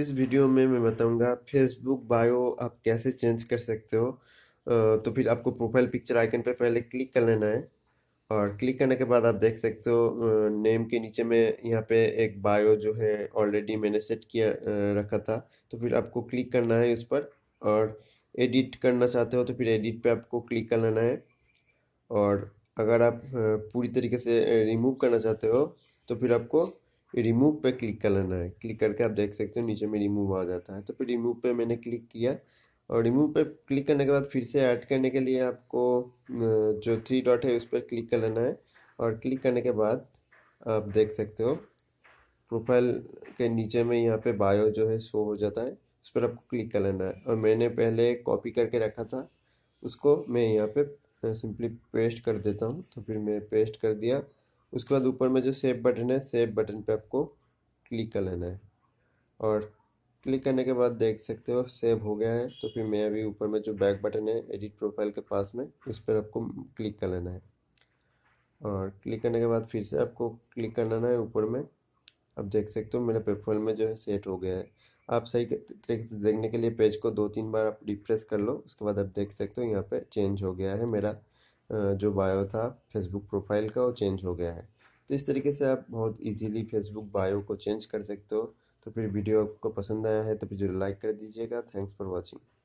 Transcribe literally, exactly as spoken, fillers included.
इस वीडियो में मैं बताऊंगा फेसबुक बायो आप कैसे चेंज कर सकते हो। तो फिर आपको प्रोफाइल पिक्चर आइकन पर पहले क्लिक कर लेना है और क्लिक करने के बाद आप देख सकते हो नेम के नीचे में यहाँ पे एक बायो जो है ऑलरेडी मैंने सेट किया रखा था। तो फिर आपको क्लिक करना है उस पर, और एडिट करना चाहते हो तो फिर एडिट पे आपको क्लिक कर लेना है। और अगर आप पूरी तरीके से रिमूव करना चाहते हो तो फिर आपको रिमूव पे क्लिक कर लेना है। क्लिक करके आप देख सकते हो नीचे में रिमूव आ जाता है। तो फिर रिमूव पे मैंने क्लिक किया, और रिमूव पे क्लिक करने के बाद फिर से ऐड करने के लिए आपको जो थ्री डॉट है उस पर क्लिक कर लेना है। और क्लिक करने के बाद आप देख सकते हो प्रोफाइल के नीचे में यहाँ पे बायो जो है शो हो जाता है, उस पर आपको क्लिक कर लेना है। और मैंने पहले कॉपी करके रखा था, उसको मैं यहाँ पे सिंपली पेस्ट कर देता हूँ। तो फिर मैं पेस्ट कर दिया। उसके बाद ऊपर में जो सेव बटन है, सेव बटन पे आपको क्लिक कर लेना है। और क्लिक करने के बाद देख सकते हो सेव हो गया है। तो फिर मैं अभी ऊपर में जो बैक बटन है एडिट प्रोफाइल के पास में, उस पर आपको क्लिक कर लेना है। और क्लिक करने के बाद फिर से आपको क्लिक कर लेना है ऊपर में। आप देख सकते हो मेरा प्रोफाइल में जो है सेट हो गया है। आप सही तरीके से देखने के लिए पेज को दो तीन बार आप रिफ्रेश कर लो, उसके बाद आप देख सकते हो यहाँ पे चेंज हो गया है। मेरा जो बायो था फेसबुक प्रोफाइल का वो चेंज हो गया है। तो इस तरीके से आप बहुत इजीली फेसबुक बायो को चेंज कर सकते हो। तो फिर वीडियो आपको पसंद आया है तो फिर जरूर लाइक कर दीजिएगा। Thanks for watching.